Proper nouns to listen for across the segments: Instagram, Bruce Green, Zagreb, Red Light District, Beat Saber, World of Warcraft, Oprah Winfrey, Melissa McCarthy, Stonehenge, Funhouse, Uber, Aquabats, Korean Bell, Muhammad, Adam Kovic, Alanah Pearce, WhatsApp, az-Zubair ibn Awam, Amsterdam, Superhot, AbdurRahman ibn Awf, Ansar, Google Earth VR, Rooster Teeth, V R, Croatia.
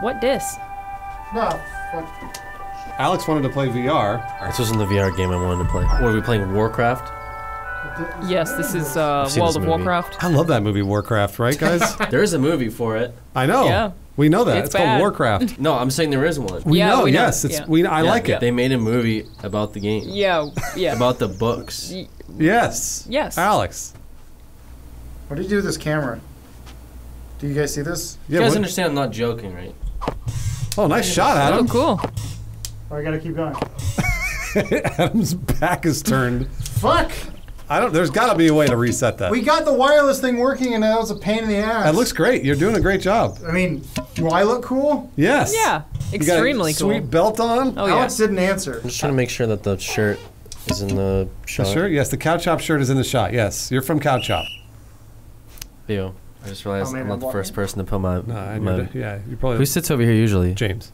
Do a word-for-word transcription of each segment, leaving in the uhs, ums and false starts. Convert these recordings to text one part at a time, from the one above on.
What dis? No. What? Alex wanted to play V R. This wasn't the V R game I wanted to play. Were we playing Warcraft? Yes, this is uh, World of Warcraft. I love that movie, Warcraft, right, guys? There is a movie for it. I know. Yeah. We know that. It's, it's called Warcraft. No, I'm saying there is one. We yeah, know, we yes. Know. It's, yeah. we, I yeah, like yeah. it. They made a movie about the game. Yeah, yeah. About the books. Yes. Yes. Alex. What do you do with this camera? Do you guys see this? You yeah, guys what? understand I'm not joking, right? Oh, nice shot, Adam. Oh, cool. Oh, I gotta keep going. Adam's back is turned. Fuck! I don't. There's gotta be a way to reset that. We got the wireless thing working, and that was a pain in the ass. That looks great. You're doing a great job. I mean, do I look cool? Yes. Yeah. Extremely cool. You got a sweet belt on. Oh yeah. Alex didn't answer. I'm just trying to make sure that the shirt is in the shot. The shirt? Yes. The Cow Chop shirt is in the shot. Yes. You're from Cow Chop. Theo, I just realized oh, I'm not the first person to put my. Nah, my yeah. You probably. Who sits over here usually? James.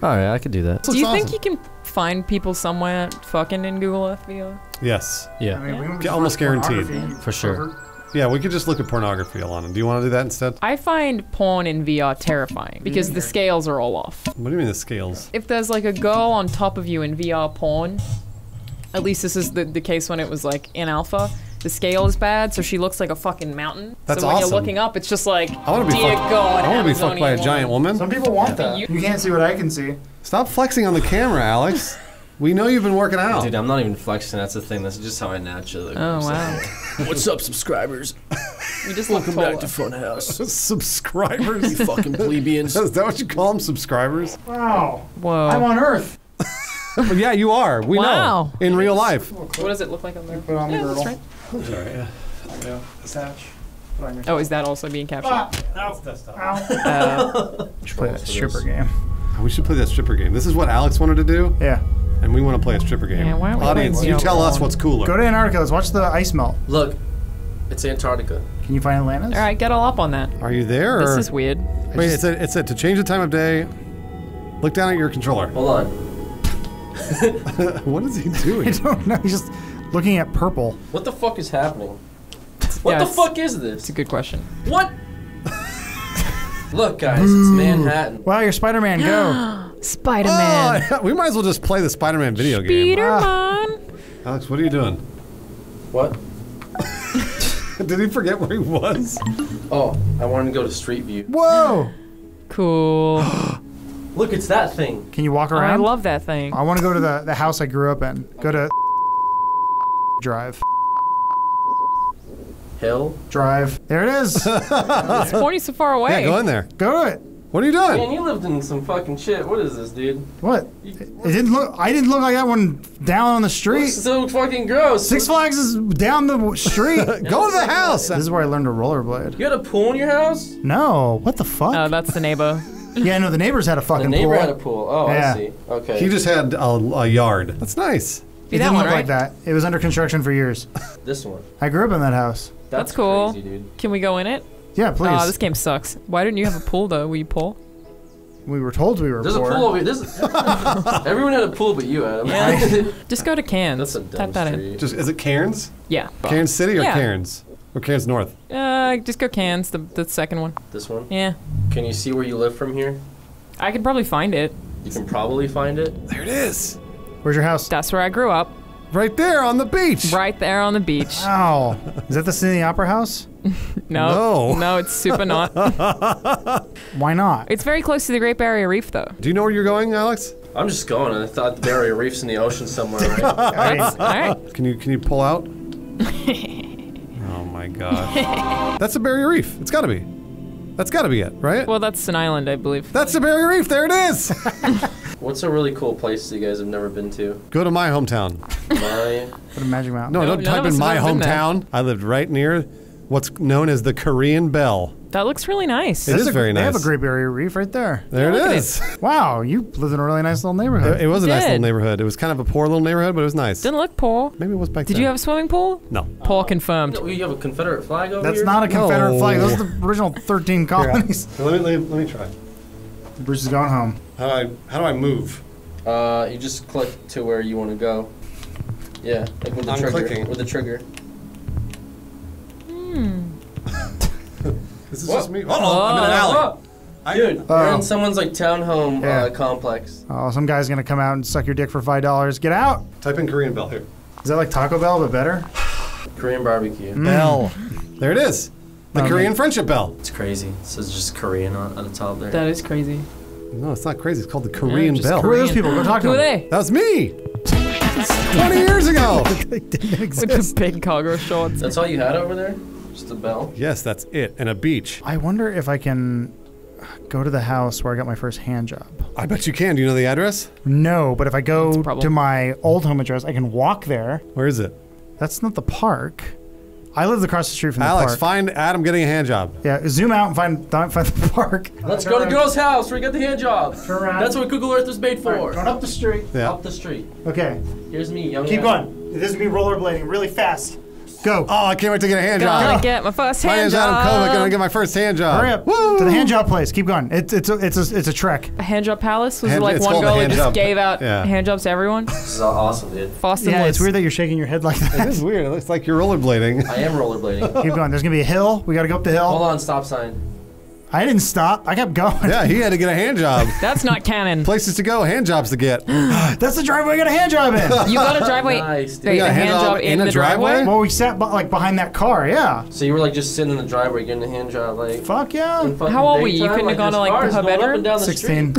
All right, I could do that. Do you awesome. think you can find people somewhere fucking in Google Earth V R? Yes. Yeah. I mean, yeah. Almost guaranteed. For sure. Yeah, we could just look at pornography, Alana. Do you want to do that instead? I find porn in V R terrifying because the scales are all off. What do you mean the scales? If there's like a girl on top of you in V R porn, at least this is the, the case when it was like in alpha, the scale is bad, so she looks like a fucking mountain. That's awesome. So when awesome. you're looking up, it's just like, I wanna be dear fucked. God, I want to be fucked by a giant woman. Some people want yeah. that. You can't see what I can see. Stop flexing on the camera, Alex. We know you've been working out. Dude, I'm not even flexing. That's the thing. That's just how I naturally look. Oh, wow. What's up, subscribers? You just Welcome look back to Funhouse. Subscribers? You fucking plebeians. Is that what you call them, subscribers? Wow. Whoa. I'm on Earth. But yeah, you are. We wow. know. In real life. What does it look like on there? Put on yeah, the girdle. Right. That's right. Yeah. Yeah. Attach. Put on your oh, is that also being captured? Ah, ow. Uh, we should play that stripper game. We should play that stripper game. This is what Alex wanted to do. Yeah. And we want to play a stripper game. Yeah, why aren't we Audience, you tell us what's cooler. Go to Antarctica. Let's watch the ice melt. Look, it's Antarctica. Can you find Atlantis? All right, get all up on that. Are you there? This or? is weird. Wait, it said, it said to change the time of day, look down at your controller. Hold on. What is he doing? I don't know. He's just looking at purple. What the fuck is happening? What yeah, the fuck is this? It's a good question. What? Look, guys, Ooh. it's Manhattan. Wow, you're Spider-Man. Go. Spider-Man. Oh, we might as well just play the Spider-Man video game. Spider-Man. Ah. Alex, what are you doing? What? Did he forget where he was? Oh, I wanted to go to Street View. Whoa. Cool. Look, it's that thing. Can you walk around? Oh, I love that thing. I want to go to the, the house I grew up in. Go to Drive. Hill? Drive. There it is. It's pointing so far away. Yeah, go in there. Go to it. What are you doing? Man, you lived in some fucking shit. What is this, dude? What? You, what? It didn't look, I didn't look like that one down on the street. It's so fucking gross. Six Flags is down the street. Go to the house. This is where I learned to rollerblade. You had a pool in your house? No. What the fuck? Oh, that's the neighbor. Yeah, no, the neighbors had a fucking pool. The neighbor pool. had a pool. Oh, yeah. I see. Okay. He just had a, a yard. That's nice. It didn't look right? like that. It was under construction for years. This one. I grew up in that house. That's, That's cool. Crazy, dude. Can we go in it? Yeah, please. Oh, this game sucks. Why didn't you have a pool, though? Were you poor? We were told we were There's poor. There's a pool over here. There's a, everyone had a pool but you, Adam. Yeah. Just go to Cairns. That's a dumb Tap that in. Just, is it Cairns? Yeah. Cairns City or yeah. Cairns? Or Cairns North? Uh, just go Cairns, the, the second one. This one? Yeah. Can you see where you live from here? I can probably find it. You can probably find it? There it is! Where's your house? That's where I grew up. Right there on the beach! Right there on the beach. Wow. Is that the Sydney Opera House? No. No. No, it's super not. Why not? It's very close to the Great Barrier Reef, though. Do you know where you're going, Alex? I'm just going. I thought the Barrier Reef's in the ocean somewhere. Right? All right. All right. Can you, can you pull out? Oh my god. That's the Barrier Reef. It's gotta be. That's gotta be it, right? Well, that's an island, I believe. That's the Barrier Reef! There it is! What's a really cool place that you guys have never been to? Go to my hometown. My... Go to Magic Mountain. No, no don't type in my hometown. I lived right near what's known as the Korean Bell. That looks really nice. It That's is a, very nice. They have a Great Barrier Reef right there. There yeah, it is. It. Wow, you lived in a really nice little neighborhood. It, it was you a did. nice little neighborhood. It was kind of a poor little neighborhood, but it was nice. Didn't look poor. Maybe it was back did then. Did you have a swimming pool? No. Uh, poor confirmed. No, you have a Confederate flag over That's here? That's not a Confederate no. flag. Those are the original thirteen colonies. Here, let, me, let, me, let me try. Bruce is going home. How do I, how do I move? Uh, you just click to where you want to go. Yeah, like with the I'm trigger. Clicking. With the trigger. Hmm. This is what? just me. Uh-oh, oh, I'm in an alley. Oh. Dude, oh. We're in someone's like townhome yeah. uh, complex. Oh, some guy's gonna come out and suck your dick for five dollars. Get out! Type in Korean Bell here. Is that like Taco Bell but better? Korean barbecue. Mm. Bell. There it is. The um, Korean friendship bell. It's crazy. So it's just Korean on, on the top there. That is crazy. No, it's not crazy. It's called the Korean yeah, Bell. Korean. Who are those people? Go talk to them. Who are they? That was me. twenty years ago. It didn't exist. With the big Kagura shorts. That's all you had over there? Just a bell? Yes, that's it. And a beach. I wonder if I can go to the house where I got my first hand job. I bet you can. Do you know the address? No, but if I go to my old home address, I can walk there. Where is it? That's not the park. I lived across the street from the Alex, park. Alex, find Adam getting a hand job. Yeah, zoom out and find, find the park. Let's go to girl's house where you got the hand job. Turn around. That's what Google Earth was made for. Right, going up the street. Yeah. Up the street. Okay. Here's me, young Keep guy. going. This is me rollerblading really fast. Go. Oh, I can't wait to get a hand job. I'm gonna get my first hand job. My name's Adam Kovic. I'm gonna get my first hand job. Hurry up. Woo! To the hand job place. Keep going. It's it's a, it's a, it's a trek. A hand job palace? Was hand, it like one girl who just job. gave out yeah. hand jobs to everyone? This is awesome, dude. Boston yeah, Woods. It's weird that you're shaking your head like that. It is weird. It looks like you're rollerblading. I am rollerblading. Keep going. There's gonna be a hill. We gotta go up the hill. Hold on. Stop sign. I didn't stop. I kept going. Yeah, he had to get a hand job. That's not canon. Places to go, hand jobs to get. That's the driveway I got a hand job in. You got a driveway. Nice. Wait, you got a hand, hand job in, in the driveway? driveway? Well, we sat like behind that car. Yeah. So you were like just sitting in the driveway getting a hand job, like. Fuck yeah. How old were you? You couldn't like, have gone to like her bedroom. Sixteen.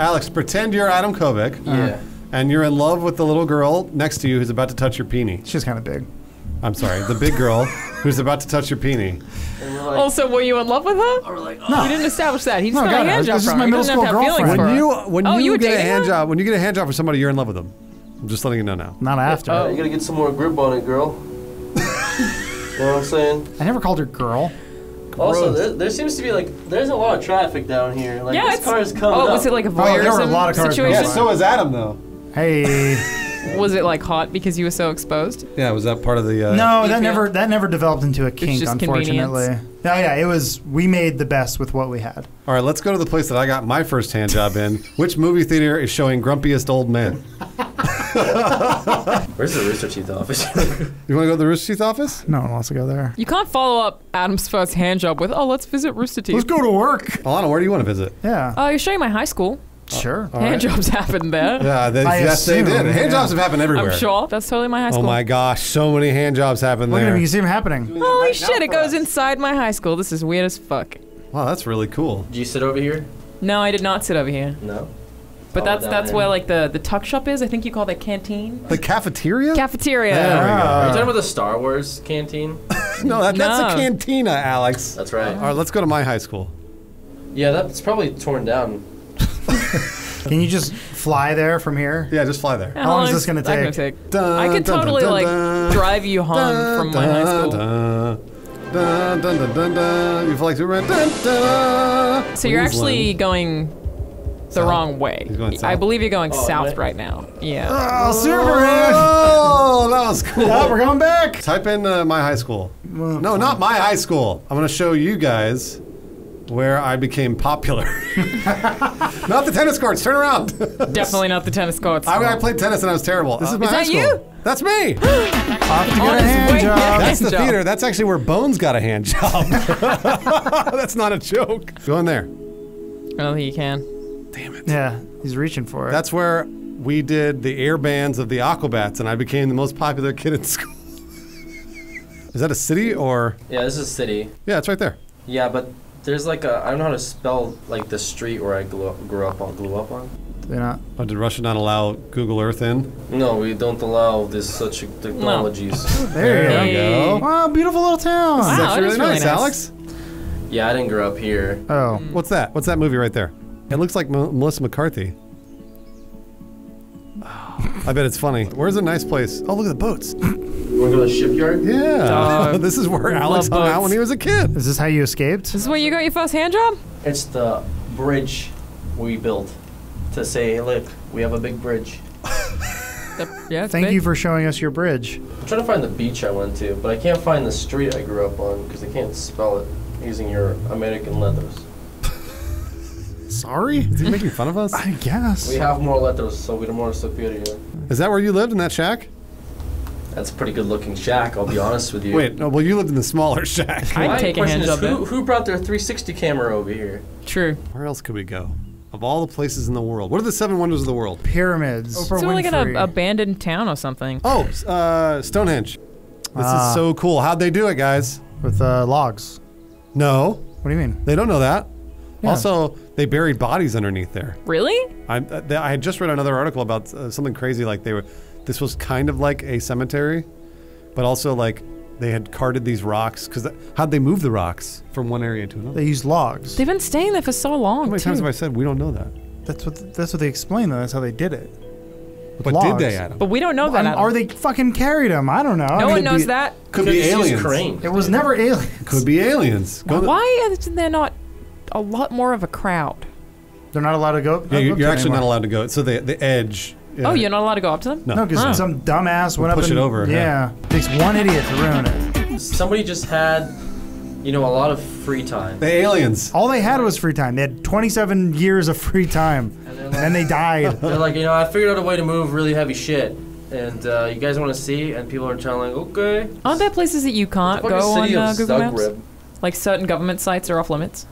Alex, pretend you're Adam Kovic. Yeah. Uh, and you're in love with the little girl next to you who's about to touch your peenie. She's kind of big. I'm sorry, the big girl who's about to touch your peenie. We're like, also, were you in love with her? We're like, oh. No, you didn't establish that. He just no, got God, a hand job. This is my middle school girlfriend. When you when oh, you, you get a hand her? job, when you get a hand job for somebody, you're in love with them. I'm just letting you know now. Not after. Oh, uh, you gotta get some more grip on it, girl. You know what I'm saying? I never called her girl. Also, there, there seems to be like there's a lot of traffic down here. Like yeah, this car is coming. Oh, up. was it like a voyeurism oh, there were a lot of cars situation? Yeah, so is Adam though. Hey. Was it like hot because you were so exposed? Yeah, was that part of the? Uh, no, that never that never developed into a kink, unfortunately. No, yeah, it was. We made the best with what we had. All right, let's go to the place that I got my first hand job in. Which movie theater is showing Grumpiest Old Man? Where's the Rooster Teeth office? You want to go to the Rooster Teeth office? No one wants to go there. You can't follow up Adam's first hand job with, oh, let's visit Rooster Teeth. Let's go to work. Alana, where do you want to visit? Yeah. Oh, uh, you're showing my high school. Sure. All hand right. jobs happened there. Yeah, they, yes, assume, they did. Hand yeah. jobs have happened everywhere. I'm sure. That's totally my high school. Oh my gosh, so many hand jobs happened Look there. Look at them, you see them happening. Holy right shit, it goes us. inside my high school. This is weird as fuck. Wow, that's really cool. Did you sit over here? No, I did not sit over here. No. But that's that's here. where like the, the tuck shop is. I think you call that canteen. The cafeteria? Cafeteria. There yeah. we go. Are you talking about the Star Wars canteen? no, that, that's no. a cantina, Alex. That's right. All right, let's go to my high school. Yeah, that's probably torn down. Can you just fly there from here? Yeah, just fly there. How, How long is this going to take? take? Dun, I could dun, totally dun, dun, like dun, drive you home dun, from my dun, high school. Dun, dun, dun, dun, dun. You feel like Superman? Dun, dun, dun. So Queensland. You're actually going the south. wrong way. I believe you're going oh, south right? right now. Yeah. Oh, Superman! Oh, that was cool. Yeah, we're going back. Type in uh, my high school. Well, no, not my high school. I'm going to show you guys where I became popular. Not the tennis courts. Turn around. Definitely not the tennis courts. I, I played tennis and I was terrible. This is my high school. Is that you? That's me. Off to get a hand job. That's the theater. That's actually where Bones got a hand job. That's not a joke. Go in there. I don't think you can. Damn it. Yeah, he's reaching for it. That's where we did the air bands of the Aquabats, and I became the most popular kid in school. Is that a city or? Yeah, this is a city. Yeah, it's right there. Yeah, but there's like a, I don't know how to spell like the street where I grew up, grew up on. Grew up on. They're not. Oh, did Russia not allow Google Earth in? No, we don't allow this such technologies. No. There, there you go. go. Wow, beautiful little town. Wow, that's actually really, really nice, nice, Alex. Yeah, I didn't grow up here. Oh, mm. What's that? What's that movie right there? It looks like M Melissa McCarthy. Oh, I bet it's funny. Where's a nice place? Oh, look at the boats. Want to go to the shipyard? Yeah. Uh, this is where Alex hung out when he was a kid. Is this how you escaped? This is where you got your first hand job? It's the bridge we built to say, hey, look, we have a big bridge. Yeah, Thank big. you for showing us your bridge. I'm trying to find the beach I went to, but I can't find the street I grew up on because I can't spell it using your American letters. Sorry? Is he making fun of us? I guess. We have more letters, so we're more superior. Is that where you lived, in that shack? That's a pretty good looking shack, I'll be honest with you. Wait, no, well, you lived in the smaller shack. I'd My take a hand up. Who, who brought their three sixty camera over here? True. Where else could we go? Of all the places in the world, what are the seven wonders of the world? Pyramids. Oprah it's Winfrey. Like an abandoned town or something. Oh, uh, Stonehenge. This uh, is so cool. How'd they do it, guys? With uh, logs. No. What do you mean? They don't know that. Yeah. Also, they buried bodies underneath there. Really? I, I had just read another article about uh, something crazy like they were. This was kind of like a cemetery, but also like they had carted these rocks. Because how'd they move the rocks from one area to another? They used logs. They've been staying there for so long. How many too. times have I said we don't know that? That's what th that's what they explained though. That's how they did it. With but logs. did they, Adam? But we don't know well, that. Adam. Or they fucking carried them. I don't know. No I mean, one knows be, that. Could, could be aliens. Crane. It was never aliens. Could be aliens. Go Why is there not a lot more of a crowd? They're not allowed to go. Yeah, you're, you're actually anymore. not allowed to go. So the the edge. Yeah. Oh, you're not allowed to go up to them? No, because no, oh. some dumbass went we'll up push and... push it over. Yeah. yeah. Takes one idiot to ruin it. Somebody just had, you know, a lot of free time. The aliens. All they had was free time. They had twenty-seven years of free time. And, like, and they died. They're like, you know, I figured out a way to move really heavy shit. And uh, you guys want to see? And people are telling, okay. Aren't there places that you can't go on uh, Google Maps? Like certain government sites are off limits?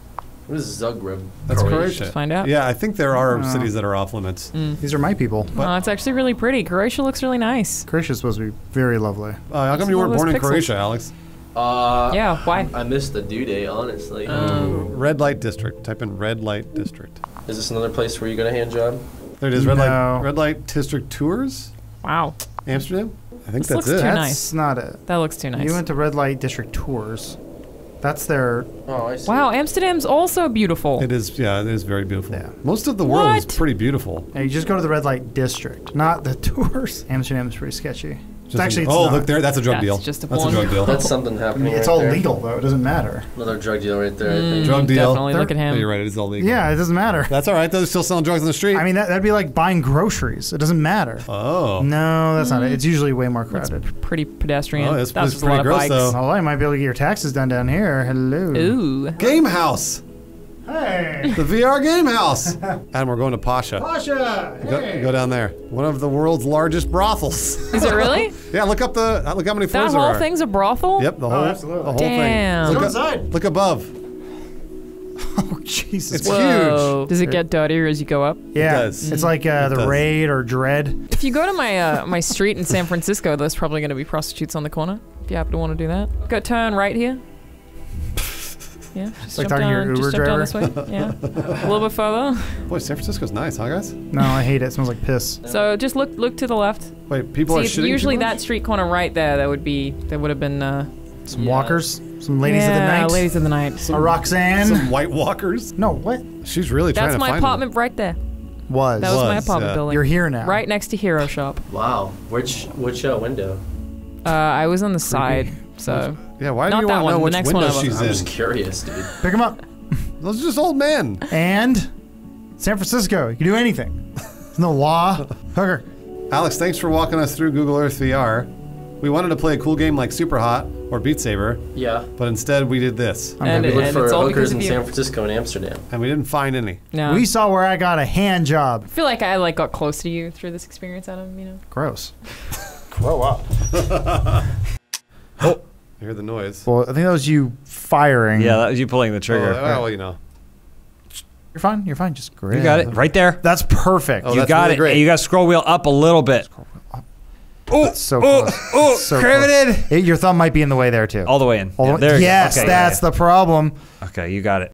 What is Zagreb? That's Croatia. Let's find out. Yeah, I think there are uh, cities that are off limits. Mm. These are my people. But uh, it's actually really pretty. Croatia looks really nice. Croatia's supposed to be very lovely. Uh, how come you weren't born in pixels. Croatia, Alex? Uh, yeah, why? I missed the due date, honestly. Um, Red Light District. Type in Red Light District. Is this another place where you got a hand job? There it is. Red no. Light Red Light District Tours? Wow. Amsterdam? I think this that's looks it. Too that's nice. not it. That looks too nice. You went to Red Light District Tours. That's their... Oh, I see. Wow, Amsterdam's also beautiful. It is, yeah, it is very beautiful. Yeah. Most of the world what? is pretty beautiful. Yeah, you just go to the Red Light District, not the tours. Amsterdam is pretty sketchy. It's just actually, an, it's oh, not. look there, that's a drug that's deal. Just a that's a drug deal. That's something happening I mean, It's right all there. legal, though. It doesn't matter. Another drug deal right there, I think. Mm, drug deal. Definitely They're, look at him. No, you're right, it is all legal. Yeah, it doesn't matter. That's all right, though. They're still selling drugs on the street. I mean, that, that'd be like buying groceries. It doesn't matter. Oh. No, that's mm. not it. It's usually way more crowded. That's pretty pedestrian. Oh, that's, that's pretty, pretty gross, though. Oh, I might be able to get your taxes done down here. Hello. Ooh. Game house. Hey! The V R game house! Adam, we're going to Pasha. Pasha! Hey. Go, go down there. One of the world's largest brothels. Is it really? Yeah, look up the, look how many floors there are. That whole thing's a brothel? Yep, the whole, oh, absolutely. The whole Damn. thing. Damn. Look inside. Look above. Oh, Jesus. It's Whoa. huge. Does it get dirtier as you go up? Yeah. It does. It's like uh, it the does. Raid or Dread. If you go to my, uh, my street in San Francisco, there's probably going to be prostitutes on the corner. If you happen to want to do that. Go turn right here. Yeah, just like talking down, to your Uber driver. Just jump down this way. Yeah, a little bit further. Boy, San Francisco's nice, huh, guys? No, I hate it. It smells like piss. So just look, look to the left. Wait, people See, are shitting. Usually that street corner right there, that would be, that would have been uh, some yeah. walkers, some ladies yeah, of the night. Yeah, ladies of the night. Some, a Roxanne. Some white walkers. No, what? She's really trying That's to find. That's my apartment them. right there. Was. That was, was my apartment yeah. building. You're here now. Right next to Hero Shop. Wow, which which uh, window? Uh, I was on the Creepy. side. So yeah, why do you want to know which window she's in? I'm just curious, dude. Pick him up. Those are just old men. And San Francisco, you can do anything. There's no law. Hooker. Alex, thanks for walking us through Google Earth V R. We wanted to play a cool game like Superhot or Beat Saber. Yeah. But instead, we did this. And, and we looked for hookers in San Francisco and Amsterdam. And we didn't find any. No. We saw where I got a hand job. I feel like I like got close to you through this experience, Adam. You know. Gross. Grow up. Oh. I hear the noise. Well, I think that was you firing. Yeah, that was you pulling the trigger. Oh, well, you know. You're fine. You're fine. Just great. You got it. Right there. That's perfect. Oh, you that's got really it. Great. You got to scroll wheel up a little bit. Oh, so oh, oh, so curved. Your thumb might be in the way there, too. All the way in. All yeah, the, there yes, go. Okay, that's yeah, yeah. the problem. Okay, you got it.